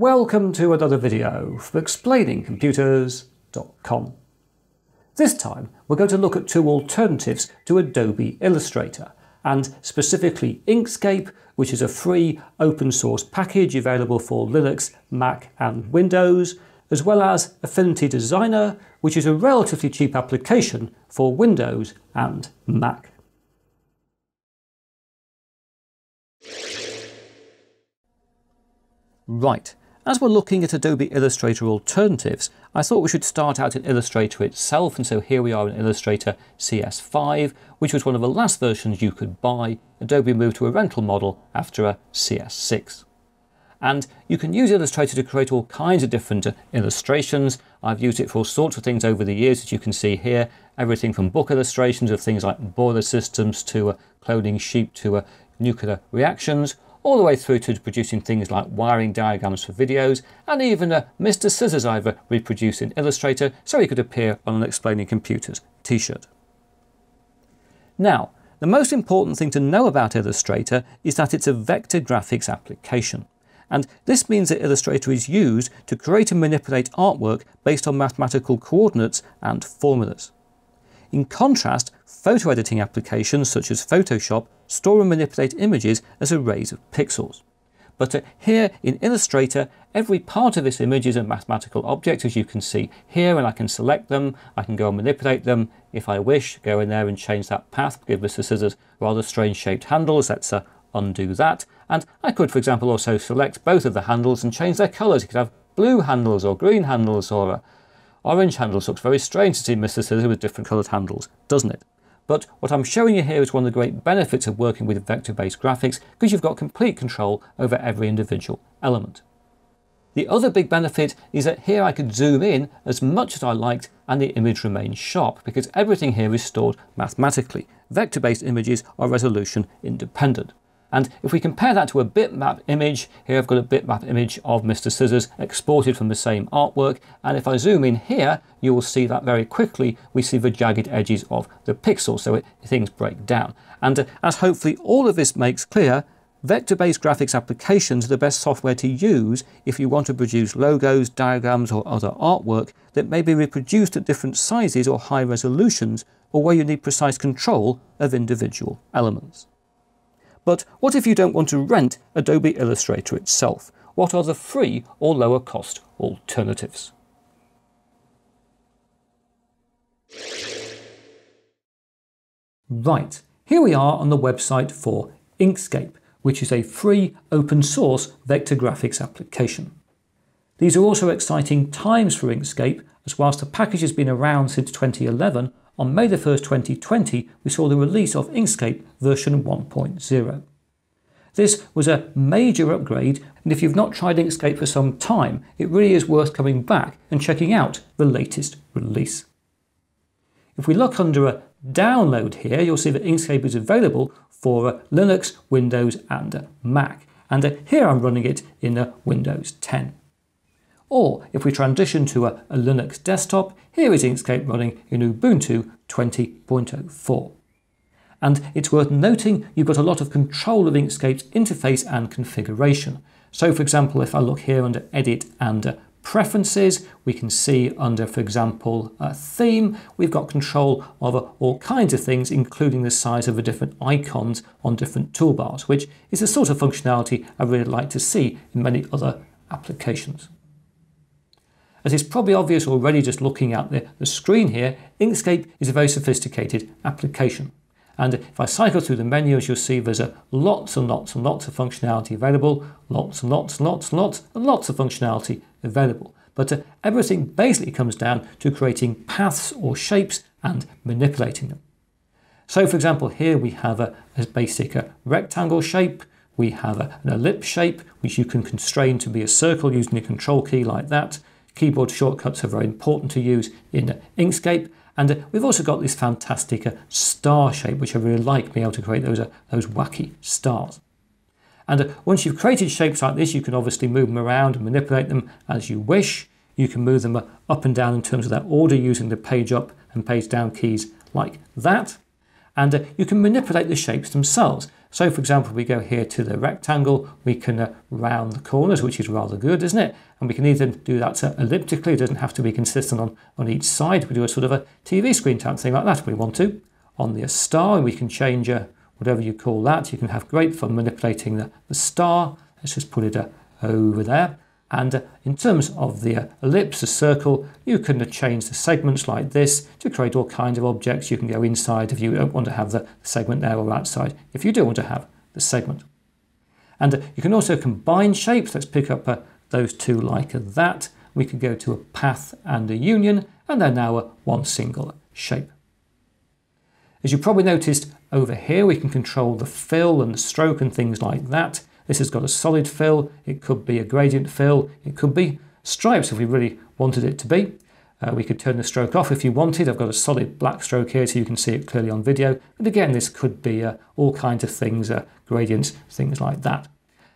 Welcome to another video from ExplainingComputers.com. This time we're going to look at two alternatives to Adobe Illustrator, and specifically Inkscape, which is a free open source package available for Linux, Mac and Windows, as well as Affinity Designer, which is a relatively cheap application for Windows and Mac. Right, as we're looking at Adobe Illustrator alternatives, I thought we should start out in Illustrator itself, and so here we are in Illustrator CS5, which was one of the last versions you could buy. Adobe moved to a rental model after a CS6. And you can use Illustrator to create all kinds of different illustrations. I've used it for all sorts of things over the years, as you can see here, everything from book illustrations of things like boiler systems to cloning sheep to nuclear reactions, all the way through to producing things like wiring diagrams for videos, and even a Mr. Scissors I've reproduced in Illustrator so he could appear on an Explaining Computers t-shirt. Now, the most important thing to know about Illustrator is that it's a vector graphics application. And this means that Illustrator is used to create and manipulate artwork based on mathematical coordinates and formulas. In contrast, photo editing applications such as Photoshop store and manipulate images as arrays of pixels. But here in Illustrator, every part of this image is a mathematical object, as you can see here, and I can select them, I can go and manipulate them if I wish, go in there and change that path, give Mr. Scissors rather strange shaped handles, let's undo that. And I could, for example, also select both of the handles and change their colours. You could have blue handles or green handles or orange handles. It looks very strange to see Mr. Scissors with different coloured handles, doesn't it? But what I'm showing you here is one of the great benefits of working with vector-based graphics, because you've got complete control over every individual element. The other big benefit is that here I could zoom in as much as I liked and the image remains sharp, because everything here is stored mathematically. Vector-based images are resolution independent. And if we compare that to a bitmap image, here I've got a bitmap image of Mr. Scissors exported from the same artwork, and if I zoom in here, you will see that very quickly we see the jagged edges of the pixels, so things break down. And as hopefully all of this makes clear, vector-based graphics applications are the best software to use if you want to produce logos, diagrams or other artwork that may be reproduced at different sizes or high resolutions, or where you need precise control of individual elements. But what if you don't want to rent Adobe Illustrator itself? What are the free or lower cost alternatives? Right, here we are on the website for Inkscape, which is a free open source vector graphics application. These are also exciting times for Inkscape, as whilst the package has been around since 2011, on May 1st, 2020, we saw the release of Inkscape version 1.0. This was a major upgrade, and if you've not tried Inkscape for some time, it really is worth coming back and checking out the latest release. If we look under a download here, you'll see that Inkscape is available for Linux, Windows and Mac. And here I'm running it in Windows 10. Or if we transition to a Linux desktop, here is Inkscape running in Ubuntu 20.04. And it's worth noting you've got a lot of control of Inkscape's interface and configuration. So for example, if I look here under Edit and Preferences, we can see under, for example, Theme, we've got control over all kinds of things, including the size of the different icons on different toolbars, which is the sort of functionality I really like to see in many other applications. As it's probably obvious already just looking at the screen here, Inkscape is a very sophisticated application. And if I cycle through the menus, you'll see there's lots and lots and lots of functionality available, lots and lots and lots and lots and lots of functionality available. But everything basically comes down to creating paths or shapes and manipulating them. So for example, here we have a basic rectangle shape. We have an ellipse shape, which you can constrain to be a circle using the control key like that. Keyboard shortcuts are very important to use in Inkscape, and we've also got this fantastic star shape, which I really like, being able to create those wacky stars. And once you've created shapes like this, you can obviously move them around and manipulate them as you wish. You can move them up and down in terms of their order using the page up and page down keys like that. And you can manipulate the shapes themselves. So for example, we go here to the rectangle, we can round the corners, which is rather good, isn't it? And we can either do that elliptically, it doesn't have to be consistent on each side. We do a sort of a TV screen type thing like that if we want to. On the star, we can change whatever you call that. You can have great fun manipulating the star. Let's just put it over there. And in terms of the ellipse, the circle, you can change the segments like this to create all kinds of objects. You can go inside if you don't want to have the segment there, or outside if you do want to have the segment. And you can also combine shapes. Let's pick up those two like that. We could go to a path and a union, and they're now one single shape. As you probably noticed over here, we can control the fill and the stroke and things like that. This has got a solid fill, it could be a gradient fill, it could be stripes if we really wanted it to be. We could turn the stroke off if you wanted. I've got a solid black stroke here so you can see it clearly on video. And again, this could be all kinds of things, gradients, things like that.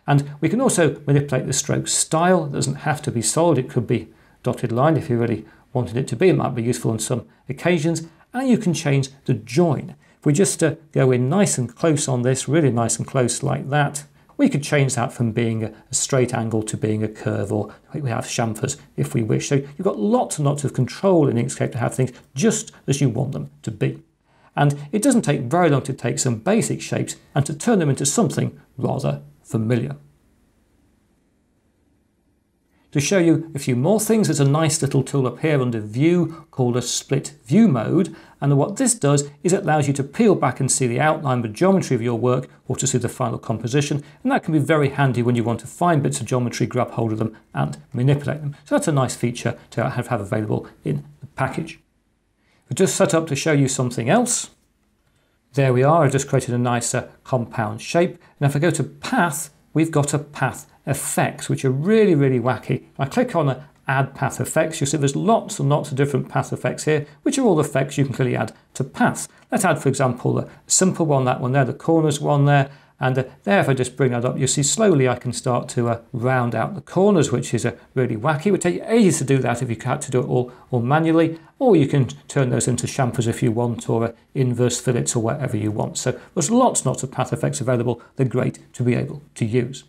And we can also manipulate the stroke style. It doesn't have to be solid, it could be dotted line if you really wanted it to be. It might be useful on some occasions. And you can change the join. If we just go in nice and close on this, really nice and close like that, we could change that from being a straight angle to being a curve, or we have chamfers if we wish. So you've got lots and lots of control in Inkscape to have things just as you want them to be. And it doesn't take very long to take some basic shapes and to turn them into something rather familiar. To show you a few more things, there's a nice little tool up here under View called a Split View Mode. And what this does is it allows you to peel back and see the outline, the geometry of your work, or to see the final composition. And that can be very handy when you want to find bits of geometry, grab hold of them and manipulate them. So that's a nice feature to have available in the package. We've just set up to show you something else. There we are. I've just created a nicer compound shape. Now if I go to Path, we've got a path effects, which are really, really wacky. If I click on Add Path Effects, you'll see there's lots and lots of different path effects here, which are all effects you can clearly add to paths. Let's add, for example, a simple one, that one there, the corners one there, and there if I just bring that up, you'll see slowly I can start to round out the corners, which is really wacky. It would take you ages to do that if you had to do it all manually, or you can turn those into chamfers if you want, or inverse fillets, or whatever you want. So there's lots and lots of path effects available. They're great to be able to use.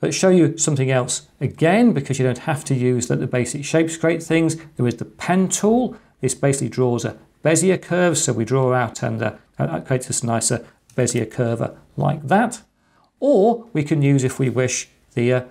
Let's show you something else again, because you don't have to use the basic shapes to create things. There is the pen tool. This basically draws a Bezier curve. So we draw out and creates this nicer Bezier curve like that. Or we can use, if we wish, the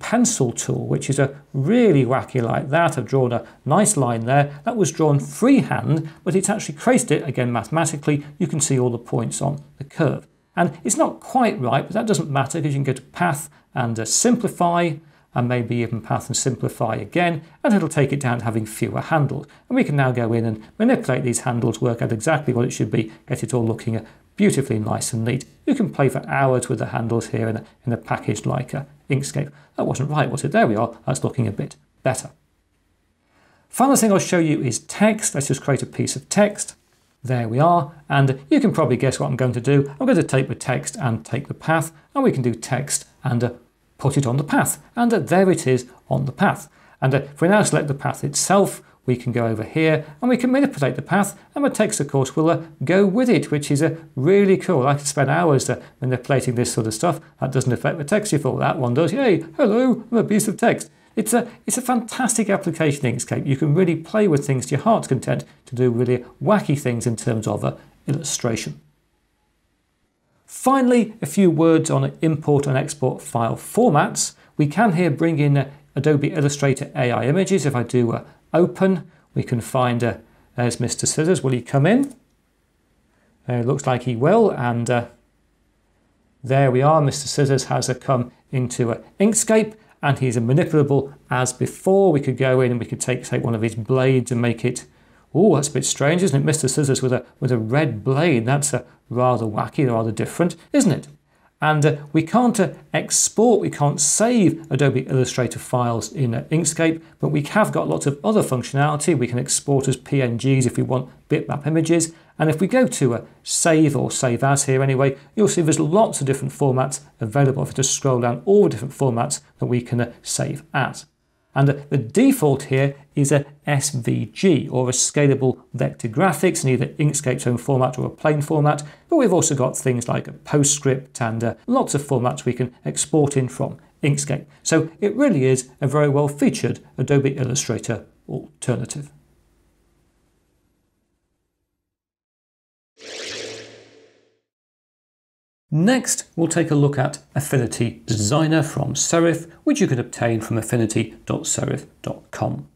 pencil tool, which is a really wacky like that. I've drawn a nice line there. That was drawn freehand, but it's actually created it, again, mathematically. You can see all the points on the curve. And it's not quite right, but that doesn't matter, because you can go to Path and Simplify, and maybe even Path and Simplify again, and it'll take it down to having fewer handles. And we can now go in and manipulate these handles, work out exactly what it should be, get it all looking beautifully nice and neat. You can play for hours with the handles here in a package like Inkscape. That wasn't right, was it? There we are. That's looking a bit better. Final thing I'll show you is text. Let's just create a piece of text. There we are, and you can probably guess what I'm going to do. I'm going to take the text and take the path, and we can do text and put it on the path, and there it is on the path. And if we now select the path itself, we can go over here and we can manipulate the path, and the text, of course, will go with it, which is really cool. I could spend hours manipulating this sort of stuff. That doesn't affect the text if all that one does. Yay, hello, I'm a piece of text. It's a fantastic application, Inkscape. You can really play with things to your heart's content to do really wacky things in terms of illustration. Finally, a few words on import and export file formats. We can here bring in Adobe Illustrator AI images. If I do open, we can find, there's Mr. Scissors. Will he come in? It looks like he will, and there we are. Mr. Scissors has come into Inkscape. And he's manipulable as before. We could go in and we could take one of his blades and make it, oh, that's a bit strange, isn't it? Mr. Scissors with a red blade. That's rather wacky, rather different, isn't it? And we can't export, we can't save Adobe Illustrator files in Inkscape, but we have got lots of other functionality. We can export as PNGs if we want, bitmap images. And if we go to Save, or Save As here anyway, you'll see there's lots of different formats available. If I just scroll down, all the different formats that we can save as. And the default here is a SVG, or a Scalable Vector Graphics, in either Inkscape's own format or a plain format, but we've also got things like a PostScript and lots of formats we can export in from Inkscape. So it really is a very well-featured Adobe Illustrator alternative. Next, we'll take a look at Affinity Designer from Serif, which you can obtain from affinity.serif.com.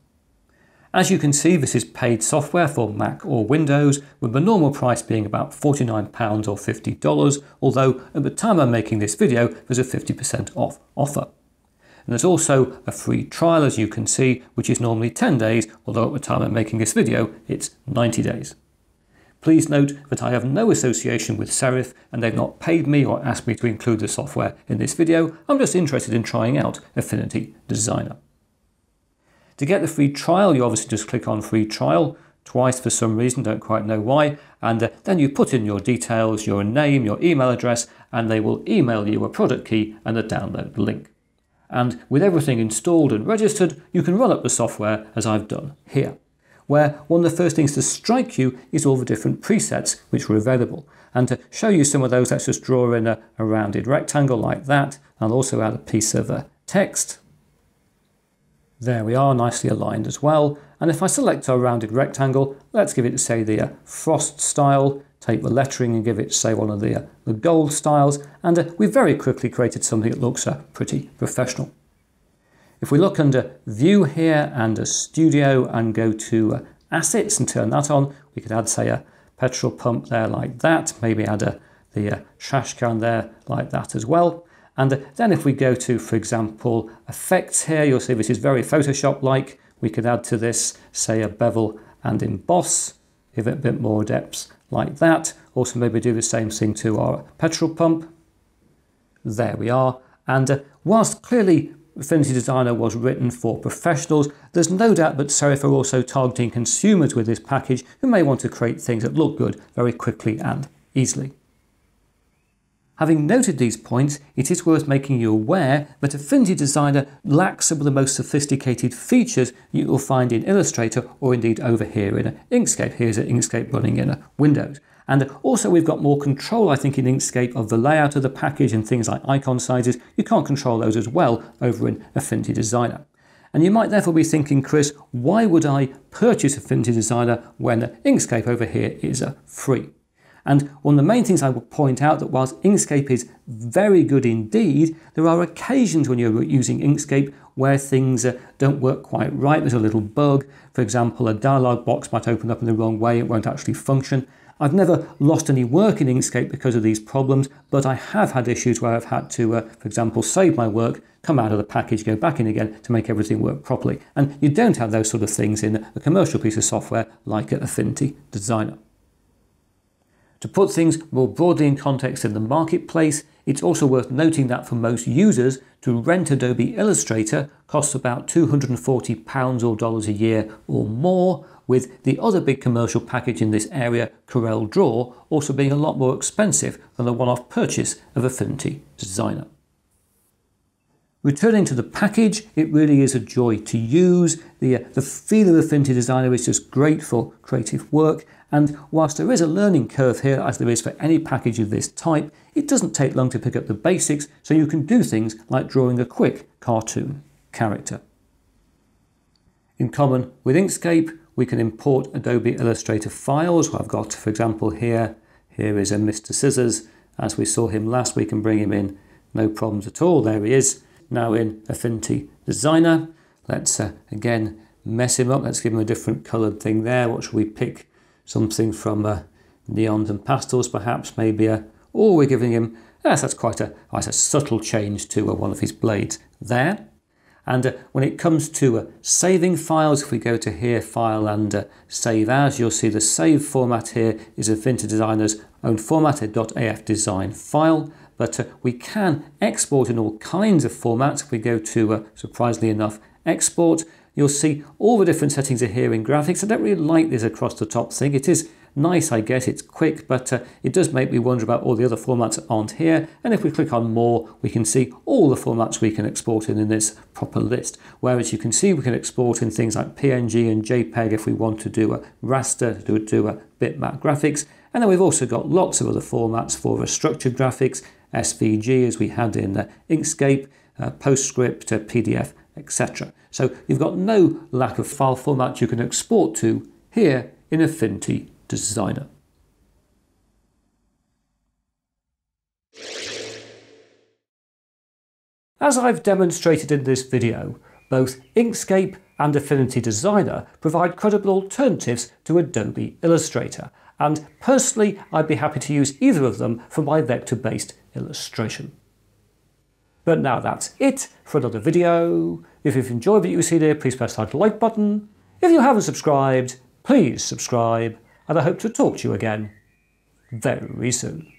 As you can see, this is paid software for Mac or Windows, with the normal price being about £49 or $50, although at the time I'm making this video, there's a 50% off offer. And there's also a free trial, as you can see, which is normally 10 days, although at the time I'm making this video, it's 90 days. Please note that I have no association with Serif, and they've not paid me or asked me to include the software in this video. I'm just interested in trying out Affinity Designer. To get the free trial, you obviously just click on free trial twice for some reason, don't quite know why, and then you put in your details, your name, your email address, and they will email you a product key and a download link. And with everything installed and registered, you can run up the software as I've done here, where one of the first things to strike you is all the different presets which were available. And to show you some of those, let's just draw in a rounded rectangle like that. I'll also add a piece of text. There we are, nicely aligned as well. And if I select our rounded rectangle, let's give it, say, the frost style, take the lettering and give it, say, one of the gold styles, and we very quickly created something that looks pretty professional. If we look under View here and Studio and go to Assets and turn that on, we could add, say, a petrol pump there like that, maybe add the trash can there like that as well. And then if we go to, for example, Effects here, you'll see this is very Photoshop-like. We could add to this, say, a bevel and emboss, give it a bit more depth like that. Also maybe do the same thing to our petrol pump. There we are. And whilst clearly Affinity Designer was written for professionals, there's no doubt that Serif are also targeting consumers with this package who may want to create things that look good very quickly and easily. Having noted these points, it is worth making you aware that Affinity Designer lacks some of the most sophisticated features you will find in Illustrator, or indeed over here in Inkscape. Here's Inkscape running in Windows. And also we've got more control, I think, in Inkscape of the layout of the package and things like icon sizes. You can't control those as well over in Affinity Designer. And you might therefore be thinking, Chris, why would I purchase Affinity Designer when Inkscape over here is free? And one of the main things I would point out that whilst Inkscape is very good indeed, there are occasions when you're using Inkscape where things don't work quite right. There's a little bug. For example, a dialog box might open up in the wrong way. It won't actually function. I've never lost any work in Inkscape because of these problems, but I have had issues where I've had to, for example, save my work, come out of the package, go back in again to make everything work properly. And you don't have those sort of things in a commercial piece of software like Affinity Designer. To put things more broadly in context in the marketplace, it's also worth noting that for most users, to rent Adobe Illustrator costs about £240 or dollars a year or more, with the other big commercial package in this area, CorelDRAW, also being a lot more expensive than the one-off purchase of Affinity Designer. Returning to the package, it really is a joy to use. The feel of Affinity Designer is just great for creative work, and whilst there is a learning curve here, as there is for any package of this type, it doesn't take long to pick up the basics, so you can do things like drawing a quick cartoon character. In common with Inkscape, we can import Adobe Illustrator files. I've got, for example, here is a Mr. Scissors. As we saw him last, we can bring him in, no problems at all. There he is. Now in Affinity Designer, let's again mess him up. Let's give him a different coloured thing there. What should we pick? Something from neons and pastels, perhaps, maybe. Or we're giving him, yes, that's quite a subtle change to one of his blades there. And when it comes to saving files, if we go to here, File and Save As, you'll see the save format here is Affinity Designer's own format, a .af design file. But we can export in all kinds of formats. If we go to, surprisingly enough, Export, you'll see all the different settings are here in graphics. I don't really like this across the top thing. It is nice, I guess. It's quick, but it does make me wonder about all the other formats that aren't here. And if we click on more, we can see all the formats we can export in this proper list. Whereas you can see we can export in things like PNG and JPEG if we want to do a raster, to do a bitmap graphics. And then we've also got lots of other formats for structured graphics, SVG as we had in Inkscape, PostScript, PDF, etc. So you've got no lack of file formats you can export to here in Affinity Designer. As I've demonstrated in this video, both Inkscape and Affinity Designer provide credible alternatives to Adobe Illustrator, and personally I'd be happy to use either of them for my vector-based illustration. But now that's it for another video. If you've enjoyed what you see here, please press that like button. If you haven't subscribed, please subscribe, and I hope to talk to you again very soon.